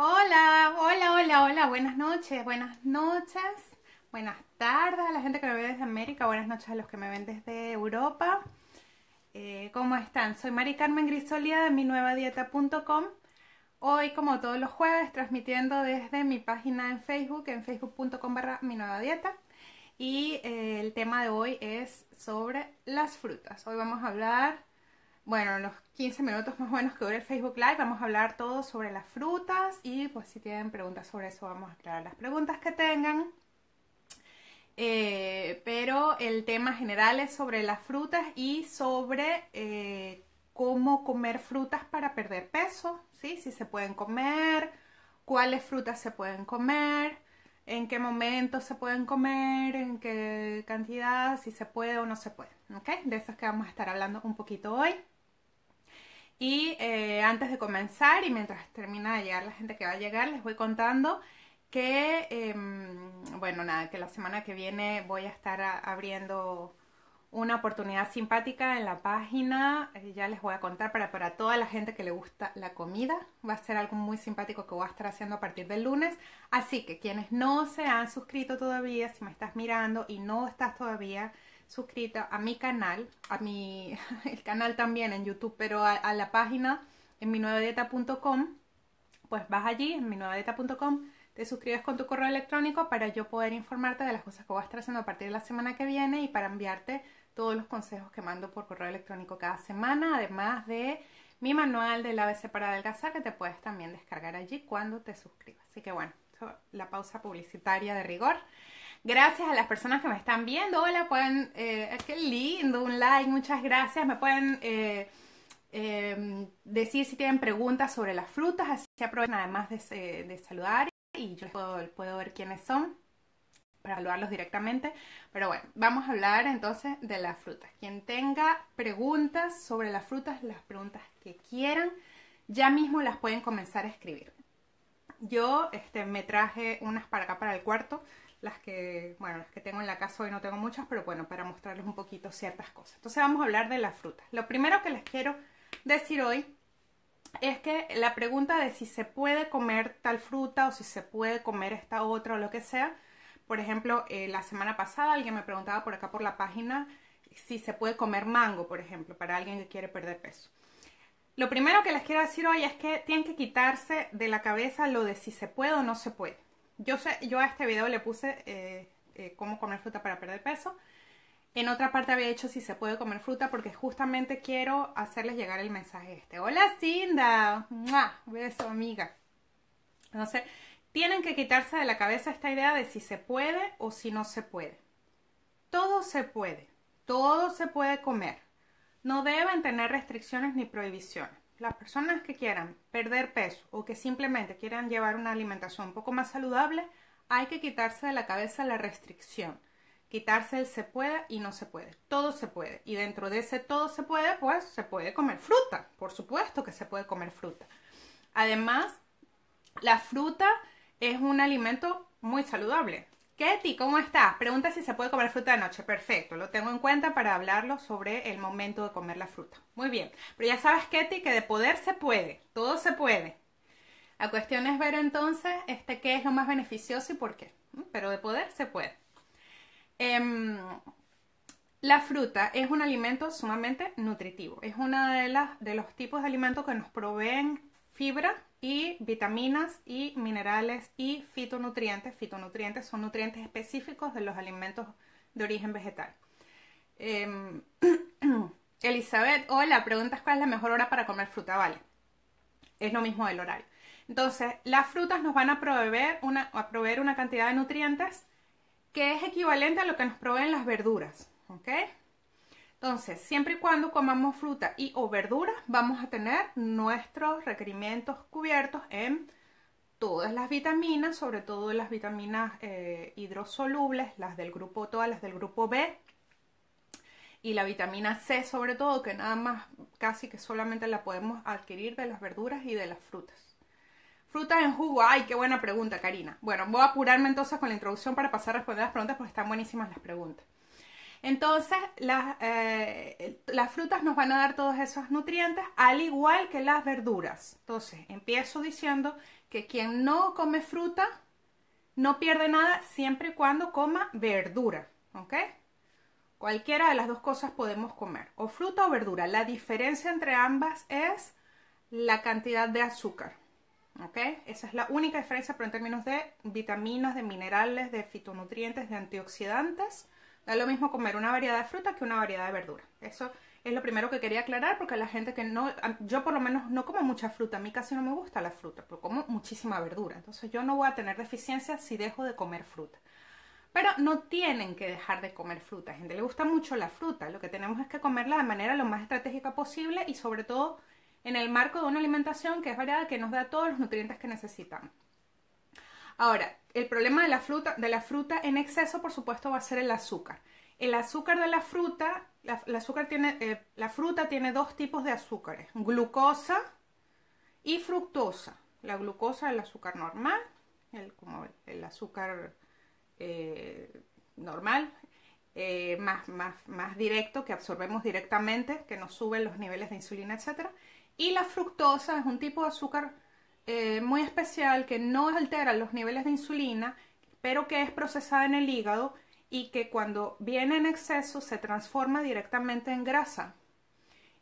Hola, hola, hola, hola, buenas noches, buenas tardes a la gente que me ve desde América, buenas noches a los que me ven desde Europa. ¿Cómo están? Soy Mari Carmen Grisolia de MinuevaDieta.com. Hoy, como todos los jueves, transmitiendo desde mi página en Facebook, en facebook.com/MiNuevaDieta. Y el tema de hoy es sobre las frutas. Hoy vamos a hablar, bueno, los 15 minutos más o menos que dura el Facebook Live, vamos a hablar todo sobre las frutas y pues si tienen preguntas sobre eso vamos a aclarar las preguntas que tengan. Pero el tema general es sobre las frutas y sobre cómo comer frutas para perder peso, ¿sí? Si se pueden comer, cuáles frutas se pueden comer, en qué momento se pueden comer, en qué cantidad, si se puede o no se puede, ¿ok? De eso es que vamos a estar hablando un poquito hoy. Y antes de comenzar y mientras termina de llegar la gente que va a llegar, les voy contando que, bueno, nada, que la semana que viene voy a estar abriendo una oportunidad simpática en la página. Ya les voy a contar para toda la gente que le gusta la comida. Va a ser algo muy simpático que voy a estar haciendo a partir del lunes. Así que quienes no se han suscrito todavía, si me estás mirando y no estás todavía suscrita a mi canal, el canal también en YouTube, pero a la página en MiNuevaDieta.com, pues vas allí en MiNuevaDieta.com, te suscribes con tu correo electrónico para yo poder informarte de las cosas que voy a estar haciendo a partir de la semana que viene y para enviarte todos los consejos que mando por correo electrónico cada semana, además de mi manual del ABC para adelgazar que te puedes también descargar allí cuando te suscribas. Así que bueno, la pausa publicitaria de rigor. Gracias a las personas que me están viendo. Hola, pueden... ¡Qué lindo! Un like, muchas gracias. Me pueden decir si tienen preguntas sobre las frutas. Así que aprovechen además de saludar y yo puedo ver quiénes son para saludarlos directamente. Pero bueno, vamos a hablar entonces de las frutas. Quien tenga preguntas sobre las frutas, las preguntas que quieran, ya mismo las pueden comenzar a escribir. Yo me traje unas para acá, para el cuarto. Las que tengo en la casa hoy no tengo muchas, pero bueno, para mostrarles un poquito ciertas cosas. Entonces vamos a hablar de las frutas. Lo primero que les quiero decir hoy es que la pregunta de si se puede comer tal fruta o si se puede comer esta otra o lo que sea. Por ejemplo, la semana pasada alguien me preguntaba por acá por la página si se puede comer mango, por ejemplo, para alguien que quiere perder peso. Lo primero que les quiero decir hoy es que tienen que quitarse de la cabeza lo de si se puede o no se puede. Yo a este video le puse cómo comer fruta para perder peso. En otra parte había hecho si se puede comer fruta porque justamente quiero hacerles llegar el mensaje este. ¡Hola, Cinda! ¡Mua! Beso, amiga. Entonces, tienen que quitarse de la cabeza esta idea de si se puede o si no se puede. Todo se puede. Todo se puede comer. No deben tener restricciones ni prohibiciones. Las personas que quieran perder peso o que simplemente quieran llevar una alimentación un poco más saludable, hay que quitarse de la cabeza la restricción. Quitarse el se puede y no se puede. Todo se puede. Y dentro de ese todo se puede, pues se puede comer fruta. Por supuesto que se puede comer fruta. Además, la fruta es un alimento muy saludable. Ketty, ¿cómo estás? Pregunta si se puede comer fruta de noche. Perfecto, lo tengo en cuenta para hablarlo sobre el momento de comer la fruta. Muy bien, pero ya sabes, Ketty, que de poder se puede, todo se puede. La cuestión es ver entonces qué es lo más beneficioso y por qué, pero de poder se puede. La fruta es un alimento sumamente nutritivo, es uno de los tipos de alimentos que nos proveen fibra y vitaminas y minerales y fitonutrientes. Fitonutrientes son nutrientes específicos de los alimentos de origen vegetal. Elizabeth, hola, preguntas cuál es la mejor hora para comer fruta. Vale, es lo mismo del horario. Entonces, las frutas nos van a proveer una cantidad de nutrientes que es equivalente a lo que nos proveen las verduras, ¿ok? Entonces, siempre y cuando comamos fruta y o verduras, vamos a tener nuestros requerimientos cubiertos en todas las vitaminas, sobre todo las vitaminas hidrosolubles, todas las del grupo B, y la vitamina C sobre todo, que nada más casi que solamente la podemos adquirir de las verduras y de las frutas. Frutas en jugo, ¡ay, qué buena pregunta, Karina! Bueno, voy a apurarme entonces con la introducción para pasar a responder las preguntas porque están buenísimas las preguntas. Entonces las frutas nos van a dar todos esos nutrientes, al igual que las verduras. Entonces empiezo diciendo que quien no come fruta no pierde nada siempre y cuando coma verdura, ¿ok? Cualquiera de las dos cosas podemos comer, o fruta o verdura. La diferencia entre ambas es la cantidad de azúcar, ¿ok? Esa es la única diferencia, pero en términos de vitaminas, de minerales, de fitonutrientes, de antioxidantes, da lo mismo comer una variedad de fruta que una variedad de verdura. Eso es lo primero que quería aclarar, porque la gente que no... Yo por lo menos no como mucha fruta, a mí casi no me gusta la fruta, pero como muchísima verdura. Entonces yo no voy a tener deficiencia si dejo de comer fruta. Pero no tienen que dejar de comer fruta. A la gente le gusta mucho la fruta. Lo que tenemos es que comerla de manera lo más estratégica posible y sobre todo en el marco de una alimentación que es variada, que nos da todos los nutrientes que necesitamos. Ahora, el problema de la fruta en exceso, por supuesto, va a ser el azúcar. El azúcar de la fruta, la fruta tiene dos tipos de azúcares, glucosa y fructosa. La glucosa es el azúcar normal, como el azúcar... normal, más directo, que absorbemos directamente, que nos suben los niveles de insulina, etc. Y la fructosa es un tipo de azúcar muy especial que no altera los niveles de insulina, pero que es procesada en el hígado y que cuando viene en exceso se transforma directamente en grasa.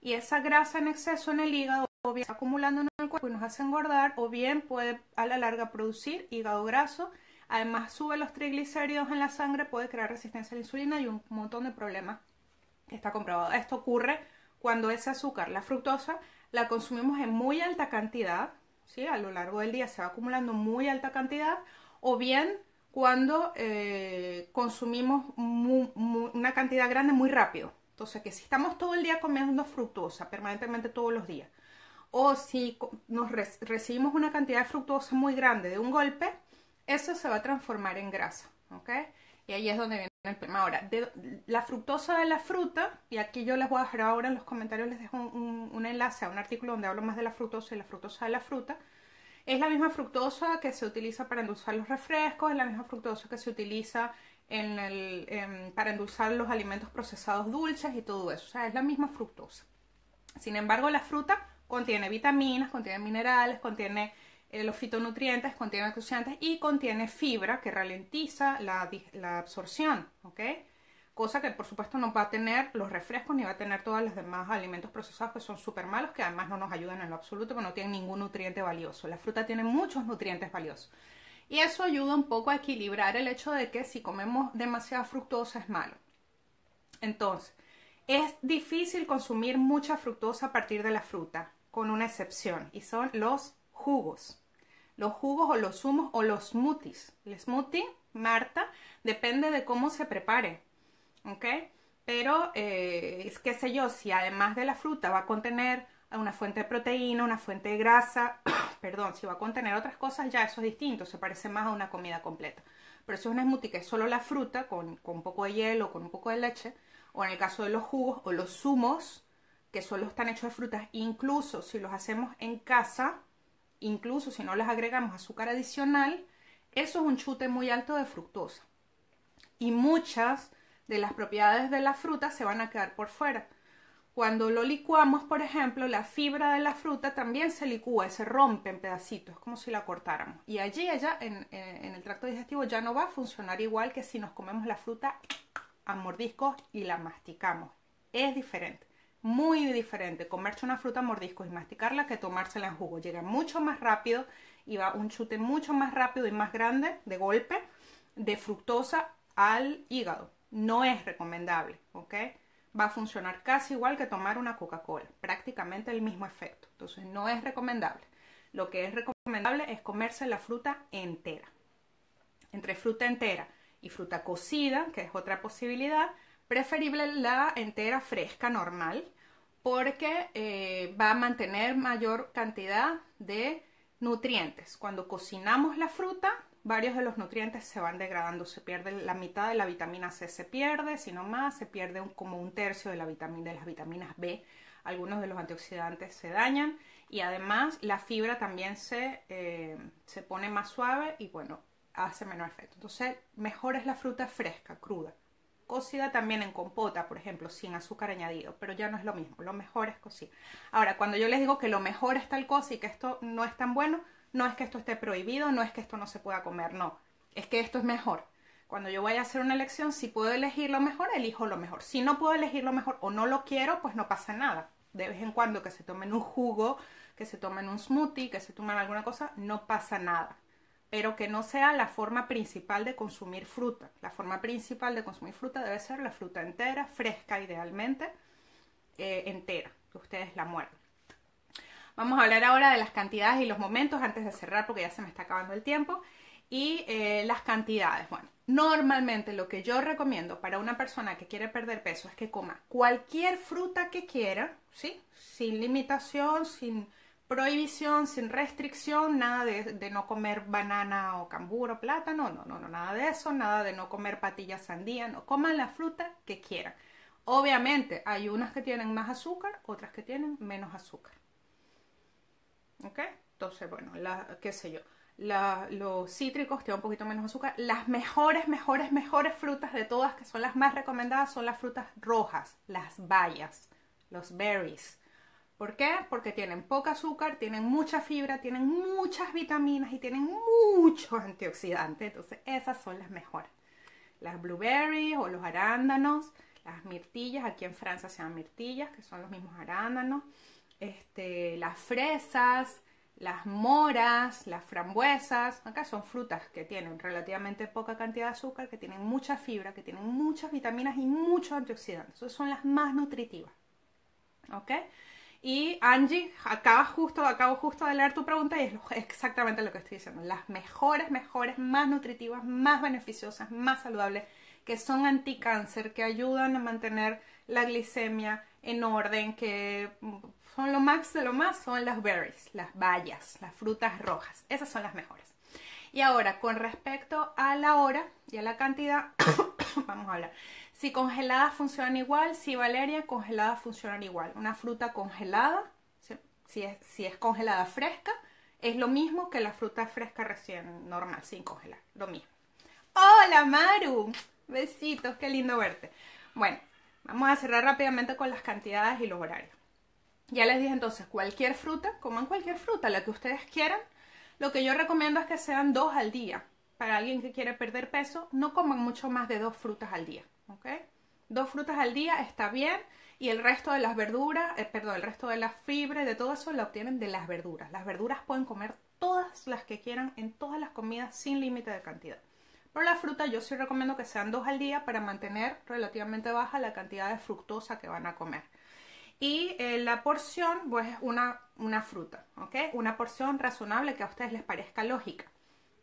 Y esa grasa en exceso en el hígado o bien está acumulando en el cuerpo y nos hace engordar, o bien puede a la larga producir hígado graso. Además sube los triglicéridos en la sangre, puede crear resistencia a la insulina y un montón de problemas que está comprobado. Esto ocurre cuando ese azúcar, la fructosa, la consumimos en muy alta cantidad, ¿sí? A lo largo del día se va acumulando muy alta cantidad, o bien cuando consumimos una cantidad grande muy rápido. Entonces, que si estamos todo el día comiendo fructosa permanentemente todos los días, o si nos recibimos una cantidad de fructosa muy grande de un golpe, eso se va a transformar en grasa, ¿ok? Y ahí es donde viene el problema. Ahora, la fructosa de la fruta, y aquí yo les voy a dejar ahora en los comentarios, les dejo un enlace a un artículo donde hablo más de la fructosa y la fructosa de la fruta. Es la misma fructosa que se utiliza para endulzar los refrescos, es la misma fructosa que se utiliza para endulzar los alimentos procesados dulces y todo eso. O sea, es la misma fructosa. Sin embargo, la fruta contiene vitaminas, contiene minerales, contiene... los fitonutrientes, contiene antioxidantes y contiene fibra que ralentiza la absorción, ¿ok? Cosa que por supuesto no va a tener los refrescos ni va a tener todos los demás alimentos procesados que son súper malos, que además no nos ayudan en lo absoluto porque no tienen ningún nutriente valioso. La fruta tiene muchos nutrientes valiosos y eso ayuda un poco a equilibrar el hecho de que si comemos demasiada fructosa es malo. Entonces, es difícil consumir mucha fructosa a partir de la fruta, con una excepción, y son los jugos o los zumos o los smoothies. El smoothie, Marta, depende de cómo se prepare, ¿ok? Pero, qué sé yo, si además de la fruta va a contener una fuente de proteína, una fuente de grasa, perdón, si va a contener otras cosas, ya eso es distinto, se parece más a una comida completa. Pero si es un smoothie que es solo la fruta, con un poco de hielo, con un poco de leche, o en el caso de los jugos o los zumos, que solo están hechos de frutas, incluso si los hacemos en casa... Incluso si no les agregamos azúcar adicional, eso es un chute muy alto de fructosa. Y muchas de las propiedades de la fruta se van a quedar por fuera. Cuando lo licuamos, por ejemplo, la fibra de la fruta también se licúa, se rompe en pedacitos, es como si la cortáramos. Y allí, allá en el tracto digestivo, ya no va a funcionar igual que si nos comemos la fruta a mordiscos y la masticamos. Es diferente. Muy diferente comerse una fruta a mordiscos y masticarla que tomársela en jugo. Llega mucho más rápido y va un chute mucho más rápido y más grande de golpe de fructosa al hígado. No es recomendable, ¿ok? Va a funcionar casi igual que tomar una Coca-Cola, prácticamente el mismo efecto. Entonces no es recomendable. Lo que es recomendable es comerse la fruta entera. Entre fruta entera y fruta cocida, que es otra posibilidad, preferible la entera fresca normal, porque va a mantener mayor cantidad de nutrientes. Cuando cocinamos la fruta, varios de los nutrientes se van degradando, se pierde la mitad de la vitamina C, se pierde, si no más, se pierde como un tercio de las vitaminas B, algunos de los antioxidantes se dañan y además la fibra también se pone más suave y bueno, hace menor efecto. Entonces, mejor es la fruta fresca, cruda, cocida también en compota, por ejemplo, sin azúcar añadido, pero ya no es lo mismo, lo mejor es cocida. Ahora, cuando yo les digo que lo mejor es tal cosa y que esto no es tan bueno, no es que esto esté prohibido, no es que esto no se pueda comer, no, es que esto es mejor. Cuando yo vaya a hacer una elección, si puedo elegir lo mejor, elijo lo mejor. Si no puedo elegir lo mejor o no lo quiero, pues no pasa nada. De vez en cuando que se tomen un jugo, que se tomen un smoothie, que se tomen alguna cosa, no pasa nada. Pero que no sea la forma principal de consumir fruta. La forma principal de consumir fruta debe ser la fruta entera, fresca idealmente, entera, que ustedes la muerden. Vamos a hablar ahora de las cantidades y los momentos antes de cerrar porque ya se me está acabando el tiempo. Y las cantidades, bueno, normalmente lo que yo recomiendo para una persona que quiere perder peso es que coma cualquier fruta que quiera, ¿sí? Sin limitación, sin prohibición, sin restricción, nada de no comer banana o cambur o plátano, no, nada de eso, nada de no comer patilla, sandía, no, coman la fruta que quieran. Obviamente hay unas que tienen más azúcar, otras que tienen menos azúcar. ¿Ok? Entonces, bueno, qué sé yo. Los cítricos tienen un poquito menos azúcar. Las mejores frutas de todas, que son las más recomendadas, son las frutas rojas, las bayas, los berries. ¿Por qué? Porque tienen poca azúcar, tienen mucha fibra, tienen muchas vitaminas y tienen muchos antioxidantes. Entonces esas son las mejores. Las blueberries o los arándanos, las mirtillas, aquí en Francia se llaman mirtillas, que son los mismos arándanos, las fresas, las moras, las frambuesas, acá son frutas que tienen relativamente poca cantidad de azúcar, que tienen mucha fibra, que tienen muchas vitaminas y muchos antioxidantes. Esas son las más nutritivas. ¿Ok? Y Angie, acabo justo de leer tu pregunta y es exactamente lo que estoy diciendo. Las mejores, más nutritivas, más beneficiosas, más saludables, que son anticáncer, que ayudan a mantener la glicemia en orden, que son lo más de lo más, son las berries, las bayas, las frutas rojas. Esas son las mejores. Y ahora, con respecto a la hora y a la cantidad, vamos a hablar. Si congeladas funcionan igual, si Valeria, congeladas funcionan igual. Una fruta congelada, si es congelada fresca, es lo mismo que la fruta fresca recién normal, sin congelar, lo mismo. ¡Hola, Maru! Besitos, qué lindo verte. Bueno, vamos a cerrar rápidamente con las cantidades y los horarios. Ya les dije entonces, cualquier fruta, coman cualquier fruta, la que ustedes quieran. Lo que yo recomiendo es que sean 2 al día. Para alguien que quiere perder peso, no coman mucho más de 2 frutas al día, ¿ok? 2 frutas al día está bien y el resto de las verduras, el resto de las fibras y de todo eso lo obtienen de las verduras. Las verduras pueden comer todas las que quieran en todas las comidas sin límite de cantidad. Pero la fruta yo sí recomiendo que sean 2 al día para mantener relativamente baja la cantidad de fructosa que van a comer. Y la porción, pues es una fruta, ¿ok? Una porción razonable que a ustedes les parezca lógica.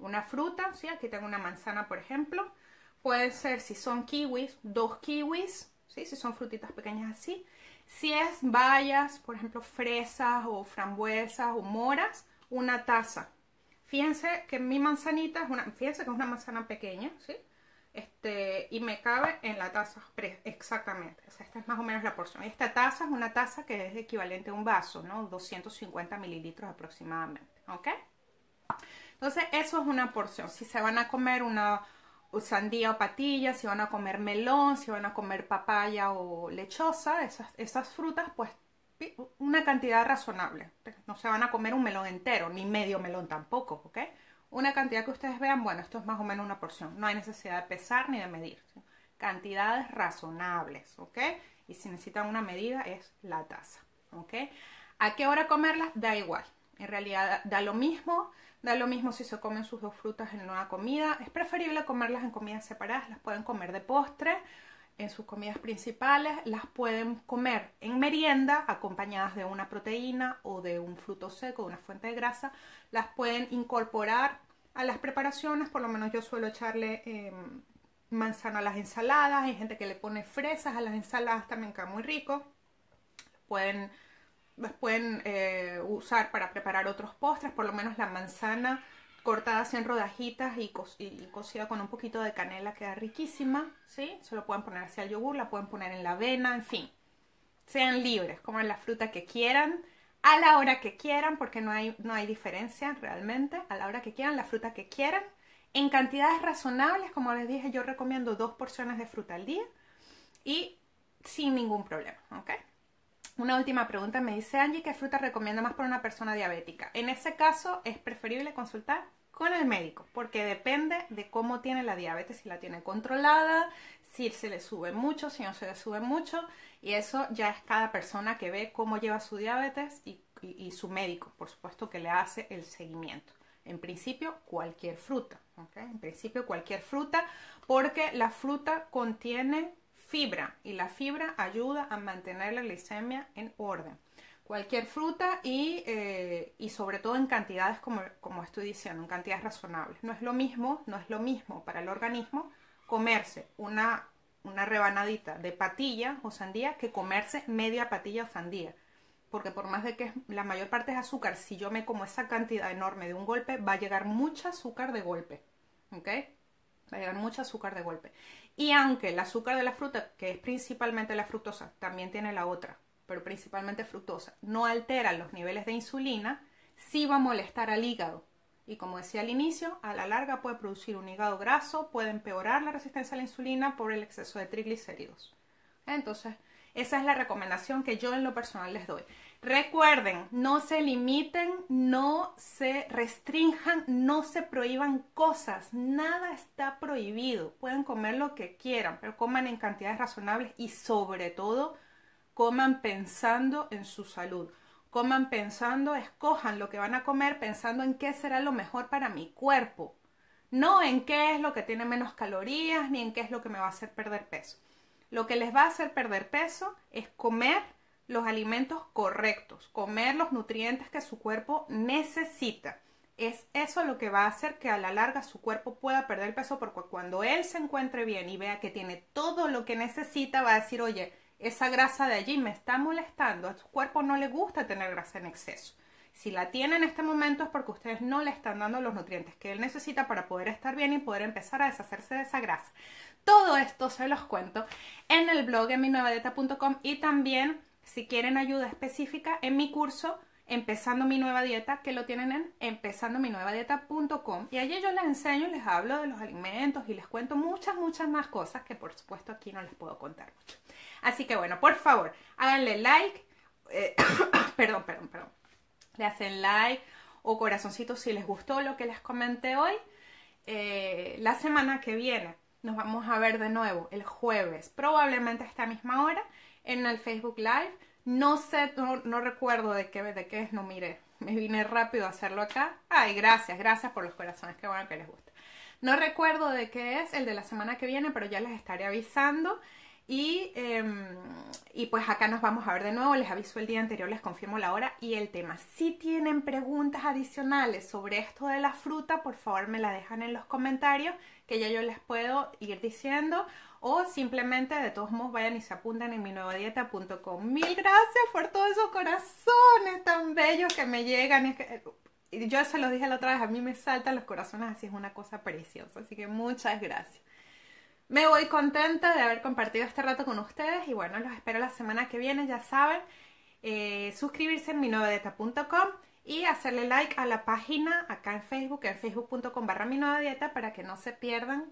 Una fruta, ¿sí? Aquí tengo una manzana, por ejemplo. Puede ser, si son kiwis, 2 kiwis, ¿sí? Si son frutitas pequeñas así. Si es bayas, por ejemplo, fresas o frambuesas o moras, una taza. Fíjense que mi manzanita es una manzana pequeña, ¿sí? Y me cabe en la taza, exactamente. O sea, esta es más o menos la porción. Esta taza es una taza que es equivalente a un vaso, ¿no? 250 mililitros aproximadamente, ¿ok? Entonces, eso es una porción. Si se van a comer una sandía o patilla, si van a comer melón, si van a comer papaya o lechosa, esas frutas, pues una cantidad razonable. No se van a comer un melón entero, ni medio melón tampoco, ¿ok? Una cantidad que ustedes vean, bueno, esto es más o menos una porción. No hay necesidad de pesar ni de medir. ¿Sí? Cantidades razonables, ¿ok? Y si necesitan una medida es la taza, ¿ok? ¿A qué hora comerlas? Da igual. En realidad da lo mismo si se comen sus 2 frutas en una comida. Es preferible comerlas en comidas separadas, las pueden comer de postre, en sus comidas principales, las pueden comer en merienda acompañadas de una proteína o de un fruto seco, de una fuente de grasa, las pueden incorporar a las preparaciones, por lo menos yo suelo echarle manzana a las ensaladas, hay gente que le pone fresas a las ensaladas, también queda muy rico, las pueden usar para preparar otros postres, por lo menos la manzana cortadas en rodajitas y cocida con un poquito de canela queda riquísima, ¿sí? Se lo pueden poner hacia el yogur, la pueden poner en la avena, en fin. Sean libres, coman la fruta que quieran, a la hora que quieran, porque no hay diferencia realmente, a la hora que quieran, la fruta que quieran, En cantidades razonables, como les dije, yo recomiendo 2 porciones de fruta al día y sin ningún problema, ¿ok? Una última pregunta, me dice Angie, ¿qué fruta recomienda más para una persona diabética? En ese caso es preferible consultar con el médico, porque depende de cómo tiene la diabetes, si la tiene controlada, si se le sube mucho, si no se le sube mucho, y eso ya es cada persona que ve cómo lleva su diabetes y su médico, por supuesto, que le hace el seguimiento. En principio, cualquier fruta, ¿ok? En principio, cualquier fruta, porque la fruta contiene fibra y la fibra ayuda a mantener la glicemia en orden. Cualquier fruta y sobre todo en cantidades, como estoy diciendo, en cantidades razonables. No es lo mismo para el organismo comerse una rebanadita de patilla o sandía que comerse media patilla o sandía. Porque por más de que la mayor parte es azúcar, si yo me como esa cantidad enorme de un golpe, va a llegar mucha azúcar de golpe, ¿ok? Va a llegar mucha azúcar de golpe. Y aunque el azúcar de la fruta, que es principalmente la fructosa, también tiene la otra, pero principalmente fructosa, no altera los niveles de insulina, sí va a molestar al hígado. Y como decía al inicio, a la larga puede producir un hígado graso, puede empeorar la resistencia a la insulina por el exceso de triglicéridos. Entonces, esa es la recomendación que yo en lo personal les doy. Recuerden, no se limiten, no se restrinjan, no se prohíban cosas. Nada está prohibido. Pueden comer lo que quieran, pero coman en cantidades razonables y sobre todo, coman pensando en su salud. Coman pensando, escojan lo que van a comer pensando en qué será lo mejor para mi cuerpo. No en qué es lo que tiene menos calorías ni en qué es lo que me va a hacer perder peso. Lo que les va a hacer perder peso es comer los alimentos correctos, comer los nutrientes que su cuerpo necesita. Es eso lo que va a hacer que a la larga su cuerpo pueda perder peso, porque cuando él se encuentre bien y vea que tiene todo lo que necesita, va a decir, oye, esa grasa de allí me está molestando, a su cuerpo no le gusta tener grasa en exceso. Si la tiene en este momento es porque ustedes no le están dando los nutrientes que él necesita para poder estar bien y poder empezar a deshacerse de esa grasa. Todo esto se los cuento en el blog en MinuevaDieta.com y también, si quieren ayuda específica, en mi curso Empezando Mi Nueva Dieta, que lo tienen en EmpezandoMiNuevaDieta.com, y allí yo les enseño, les hablo de los alimentos y les cuento muchas más cosas que por supuesto aquí no les puedo contar mucho. Así que bueno, por favor, háganle like, le hacen like o corazoncito si les gustó lo que les comenté hoy. La semana que viene nos vamos a ver de nuevo el jueves, probablemente a esta misma hora, en el Facebook Live. No sé, no recuerdo de qué es, no miré, me vine rápido a hacerlo acá. Ay, gracias por los corazones, qué bueno que les gusta. No recuerdo de qué es el de la semana que viene, pero ya les estaré avisando. Y pues acá nos vamos a ver de nuevo, les aviso el día anterior, les confirmo la hora y el tema. Si tienen preguntas adicionales sobre esto de la fruta, por favor me la dejan en los comentarios, que ya yo les puedo ir diciendo, o simplemente de todos modos vayan y se apuntan en MiNuevaDieta.com. Mil gracias por todos esos corazones tan bellos que me llegan. Es que, yo se los dije la otra vez, a mí me saltan los corazones, así es una cosa preciosa, así que muchas gracias. Me voy contenta de haber compartido este rato con ustedes y bueno, los espero la semana que viene, ya saben, suscribirse en MiNuevaDieta.com y hacerle like a la página acá en facebook.com/MiNuevaDieta, para que no se pierdan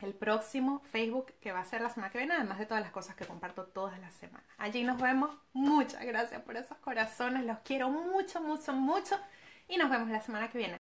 el próximo Facebook que va a ser la semana que viene, además de todas las cosas que comparto todas las semanas. Allí nos vemos, muchas gracias por esos corazones, los quiero mucho y nos vemos la semana que viene.